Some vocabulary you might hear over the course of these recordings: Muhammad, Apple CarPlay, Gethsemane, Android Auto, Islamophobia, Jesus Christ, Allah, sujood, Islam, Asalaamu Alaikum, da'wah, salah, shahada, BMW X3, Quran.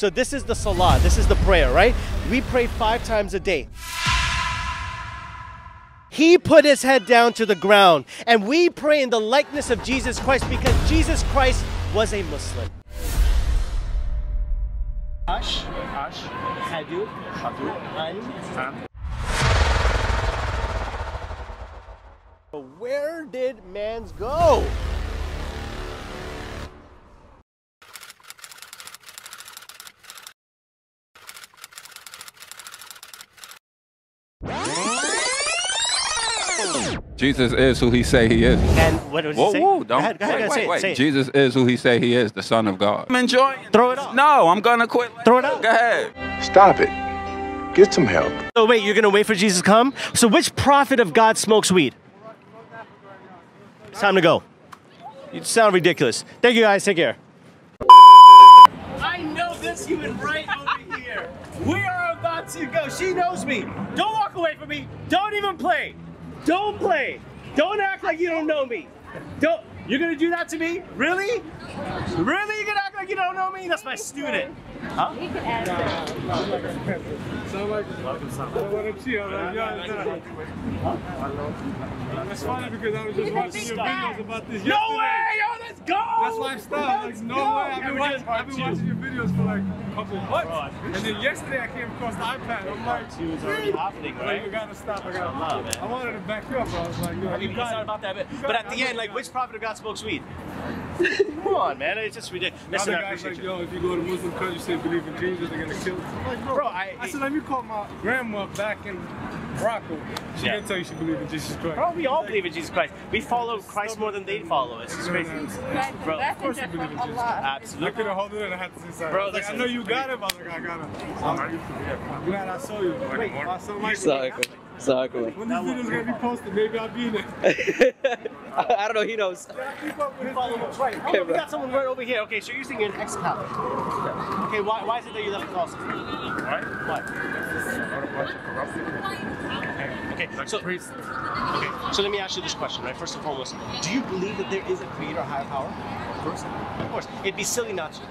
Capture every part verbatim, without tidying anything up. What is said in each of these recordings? So this is the salah, this is the prayer, right? We pray five times a day. He put his head down to the ground, and we pray in the likeness of Jesus Christ because Jesus Christ was a Muslim. Ash, ash, hadu, hadu, an. Where did man's go? Jesus is who he say he is. And what was whoa, he whoa, don't, ahead, wait, wait, say wait. It, say Jesus it. Is who he say he is, the Son of God. I'm enjoying Throw it up. No, I'm gonna quit. Throw it up. Go ahead. Stop it. Get some help. Oh wait, you're gonna wait for Jesus to come? So which prophet of God smokes weed? It's time to go. You sound ridiculous. Thank you guys, take care. I know this human right over here. We are about to go. She knows me. Don't walk away from me. Don't even play. Don't play. Don't act like you don't know me. Don't. You're gonna do that to me? Really? Really? You're gonna act like you don't know me? That's my student. Huh? You can add that. That's funny because I was just watching your videos about this yesterday. No way! Yo, let's go! That's why I stopped. Like, no way. I've been watching, I've been watching your videos for like a couple of months. And then yesterday I came across the iPad. I'm like, she was already hopping, right? You gotta stop. I gotta love it. I wanted to back you up. I was like, yo, you got about that bit. But at the end, like, which prophet of God spoke sweet? Come on, man, it's just ridiculous. Listen, I appreciate you. Yo, if you go to Muslim countries, say believe in Jesus, they're gonna kill you. I'm like, bro, bro I, I said, let me call my grandma back in Morocco. She yeah. didn't tell you she believed in Jesus Christ. Bro, we all like, believe in Jesus Christ. We follow Christ more than they follow us. It's crazy. No, no, no, no. Bro, of course you believe in Jesus Christ. Absolutely. I could have held it and I had to say something. Bro, I, like, I know you got it, but I, like, I got it. I'm glad I saw you. Wait, I saw my grandma. Exactly. When this video's gonna be posted, maybe I'll be in it. I, I don't know, he knows. Yeah, keep up with his followers, right. Oh, okay, we got someone right over here. Okay, so you're using an ex-cop. Okay, why, why is it that you left the call system? Why? Why? Okay, so, okay, so let me ask you this question, right? First and foremost, do you believe that there is a creator, higher power? Of course. Of course. It'd be silly not to.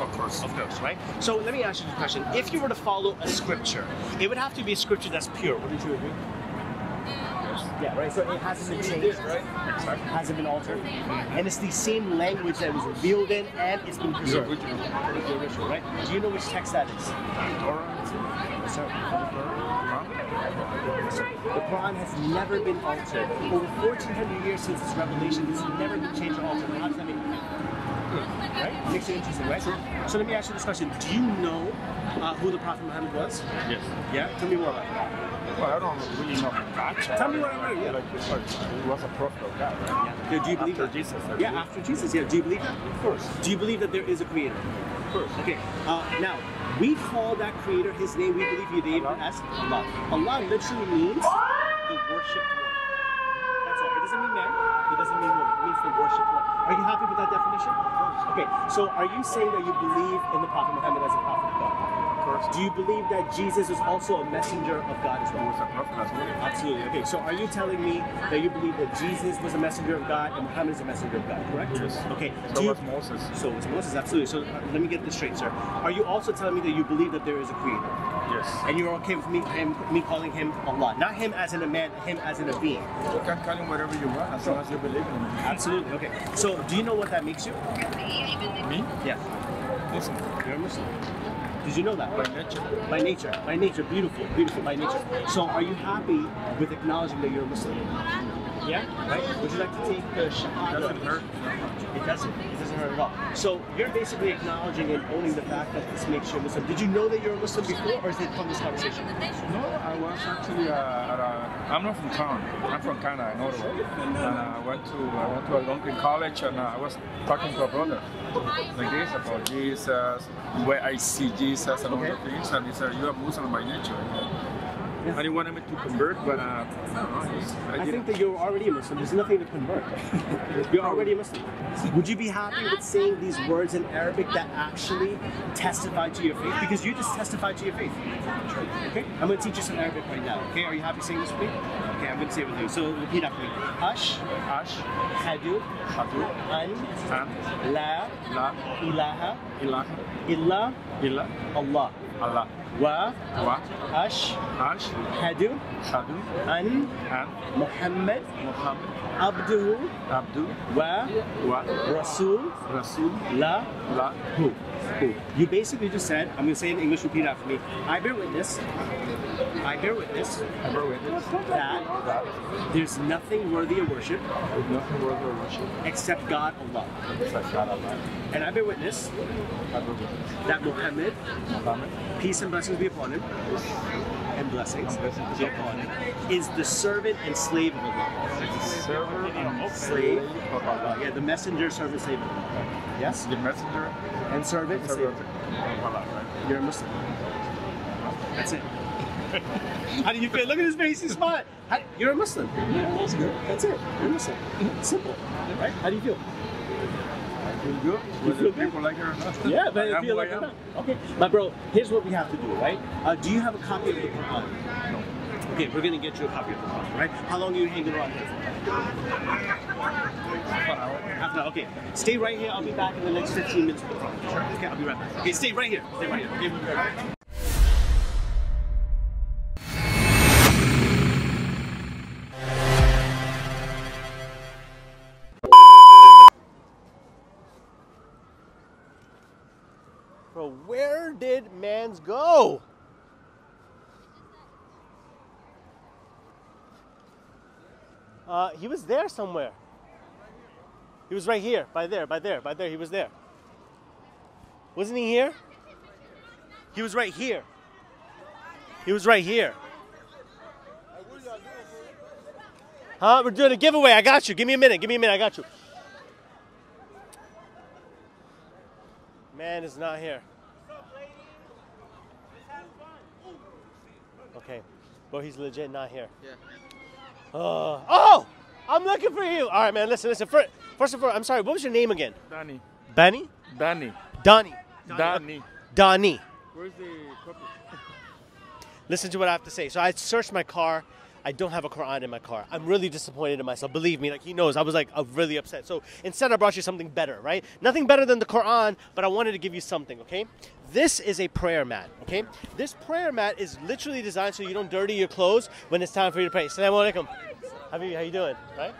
Of course. Of course, right? So let me ask you a question. If you were to follow a scripture, it would have to be a scripture that's pure. Wouldn't you agree? Yes. Yeah, right? So it hasn't been changed, right? Exactly. It hasn't been altered. And it's the same language that was revealed in and it's been preserved. Original, right? Do you know which text that is? Yes, sir. The Quran has never been altered. Over fourteen hundred years since its revelation, it's never been changed or altered. How does that make you feel? Right? Makes it interesting, right? Sure. So let me ask you this question. Do you know uh, who the Prophet Muhammad was? Yes. Yeah? Tell me more about that. Well, I don't really know about that. Tell me what I mean. Yeah. Like, he was a prophet of God, right? Yeah. Yeah. Do you believe after that? Jesus. I yeah, after Jesus. Yeah. Do you believe that? Of course. Do you believe that there is a creator? Of course. Okay. Uh, now, we call that creator, his name, we believe you name as Allah. Allah literally means the worshipped one. That's all. It doesn't mean man. It doesn't mean woman. It means the worshipped one. Are you happy with that definition? Okay, so are you saying that you believe in the Prophet Muhammad as a prophet of God? Of course. Do you believe that Jesus is also a messenger of God as well? He was a prophet, absolutely. Absolutely. Okay, so are you telling me that you believe that Jesus was a messenger of God and Muhammad is a messenger of God, correct? Yes. Okay. So was Moses. So was Moses, absolutely. So let me get this straight, sir. Are you also telling me that you believe that there is a creator? Yes. And you're okay with me, him, me calling him Allah? Not him as in a man, him as in a being. You can call him whatever you want as long as you believe in him. Absolutely. Okay. So do you know what that makes you? Me? Yeah. Muslim. You're a Muslim. Did you know that? By nature. By nature. By nature. Beautiful. Beautiful. By nature. So are you happy with acknowledging that you're a Muslim? Yeah? Right? Would you like to take the shahada? It doesn't hurt. It doesn't. It doesn't hurt at all. So you're basically acknowledging and owning the fact that this makes you a Muslim. Did you know that you're a Muslim before or is it from this conversation? No, I was actually uh, at a... I'm not from town. I'm from Ghana. I know the way. And I went to, I went to a London college and uh, I was talking to a brother like this about Jesus, where I see Jesus and all the things. And he said, you're a Muslim by nature. Yes. I didn't want him to convert, but uh, I, I think that you're already a Muslim. There's nothing to convert. You're already a Muslim. Would you be happy with saying these words in Arabic that actually testify to your faith? Because you just testify to your faith. Okay? I'm going to teach you some Arabic right now. Okay? Are you happy saying this with me? Okay, I'm going to say it with you. So repeat after me. Ash, Ash, Hadu, Hadu, An, An, La, La, Ilaha, Ilaha. إلا إلا الله الله و أش أش هدو هدو أن أن محمد محمد عبده عبده و و رسول رسول لا لا هو who. You basically just said, I'm going to say in English, repeat after me. I bear witness, I bear witness, I bear witness that, that there's nothing worthy of worship, there's nothing worthy of worship except God Allah. Except God Allah. And I bear witness, I bear witness that Muhammad, Muhammad, peace and blessings be upon him, and blessings be upon him, is the servant and slave of Allah. The servant and slave of Allah. Yeah, the messenger, servant, slave of Allah. Yes? The messenger and servant and slave of Allah. You're a Muslim. That's it. How do you feel? Look at his face, he's smiling. You're a Muslim. That's good. That's it. You're a Muslim. Simple. Right? How do you feel? I feel good. You feel good? People like her or not. Yeah, but I feel like her or not. Okay. My bro, here's what we have to do, right? Uh, do you have a copy of the Quran? No. Okay, we're going to get you a copy of the Quran, right? How long are you hanging around here for? Half an hour. Half an hour, okay. Stay right here. I'll be back in the next fifteen minutes with the Quran. Sure. Okay, I'll be right back. Okay, stay right here. Stay right here. Okay, we'll be right back. Where did man's go? Uh, he was there somewhere. He was right here, by there, by there, by there. He was there. Wasn't he here? He was right here. He was right here. Huh? We're doing a giveaway. I got you. Give me a minute. Give me a minute. I got you. Man is not here. Okay, but he's legit not here. Yeah. Uh, oh, I'm looking for you. All right, man. Listen, listen. First, first of all, I'm sorry. What was your name again? Danny. Benny? Danny. Donnie. Donnie. Donnie. Where's the copy? Listen to what I have to say. So I searched my car. I don't have a Quran in my car. I'm really disappointed in myself. Believe me, like he knows. I was like I'm really upset. So instead, I brought you something better, right? Nothing better than the Quran, but I wanted to give you something, okay? This is a prayer mat, okay? This prayer mat is literally designed so you don't dirty your clothes when it's time for you to pray. Assalamu alaikum. How are you, how you doing, right?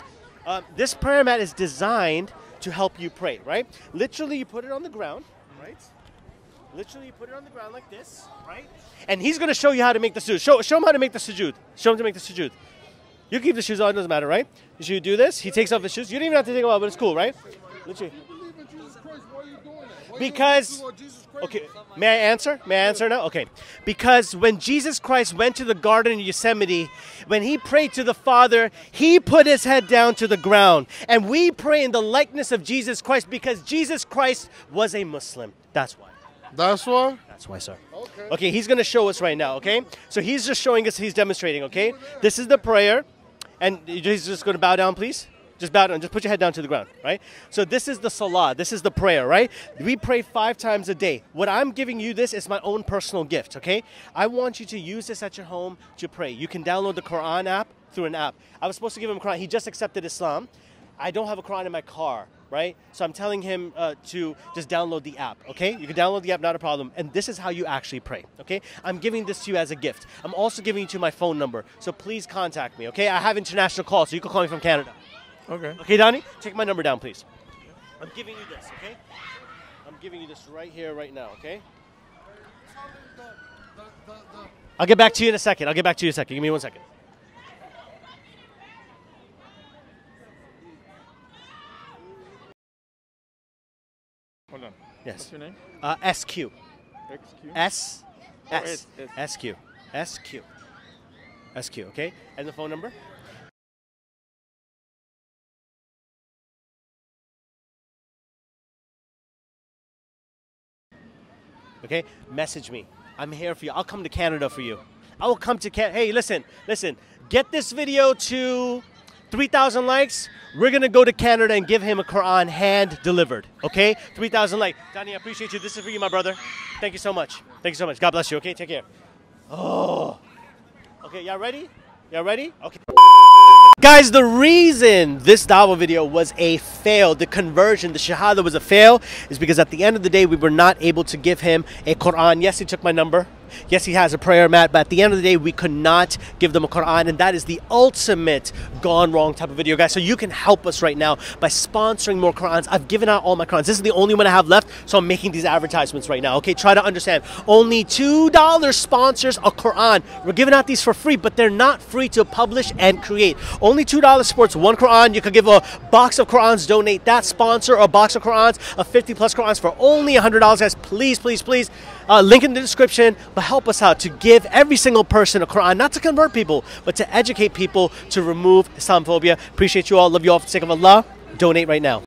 Um, this prayer mat is designed to help you pray, right? Literally, you put it on the ground, right? Literally, you put it on the ground like this, right? And he's going to show you how to make the sujood. Show, show him how to make the sujood. Show him to make the sujood. You keep the shoes on, it doesn't matter, right? You do this. He takes off his shoes. You don't even have to take them off, but it's cool, right? Literally. Because, okay, may I answer? May I answer now? Okay. Because when Jesus Christ went to the Garden of Gethsemane, when he prayed to the Father, he put his head down to the ground. And we pray in the likeness of Jesus Christ because Jesus Christ was a Muslim. That's why. That's why? That's why, sir. Okay. Okay, he's going to show us right now, okay? So he's just showing us, he's demonstrating, okay? This is the prayer. And he's just going to bow down, please. Just bow down. Just put your head down to the ground, right? So this is the salah. This is the prayer, right? We pray five times a day. What I'm giving you this is my own personal gift, okay? I want you to use this at your home to pray. You can download the Quran app through an app. I was supposed to give him Quran. He just accepted Islam. I don't have a Quran in my car, right? So I'm telling him uh, to just download the app, okay? You can download the app, not a problem. And this is how you actually pray, okay? I'm giving this to you as a gift. I'm also giving you to my phone number. So please contact me, okay? I have international calls, so you can call me from Canada. Okay. Okay, Donnie, take my number down, please. I'm giving you this, okay? I'm giving you this right here, right now, okay? I'll get back to you in a second. I'll get back to you in a second. Give me one second. Hold on. Yes. What's your name? Uh, S Q. X Q? S. Oh, S. S. S. SQ. SQ. SQ, okay? And the phone number? Okay, message me. I'm here for you. I'll come to Canada for you. I will come to Canada. Hey, listen, listen. Get this video to three thousand likes. We're going to go to Canada and give him a Quran hand delivered. Okay, three thousand likes. Donnie, I appreciate you. This is for you, my brother. Thank you so much. Thank you so much. God bless you. Okay, take care. Oh. Okay, y'all ready? Y'all ready? Okay. Guys, the reason this da'wah video was a fail, the conversion, the shahada was a fail, is because at the end of the day, we were not able to give him a Quran. Yes, he took my number. Yes, he has a prayer mat, but at the end of the day, we could not give them a Quran, and that is the ultimate gone wrong type of video, guys. So you can help us right now by sponsoring more Qurans. I've given out all my Qurans. This is the only one I have left, so I'm making these advertisements right now, okay? Try to understand. Only two dollars sponsors a Quran. We're giving out these for free, but they're not free to publish and create. Only Only two dollars supports one Quran. You could give a box of Qurans, donate that, sponsor a box of Qurans, a fifty plus Qurans for only one hundred dollars, guys. Please, please, please. Uh, link in the description, but help us out to give every single person a Quran, not to convert people, but to educate people to remove Islamophobia. Appreciate you all. Love you all for the sake of Allah. Donate right now.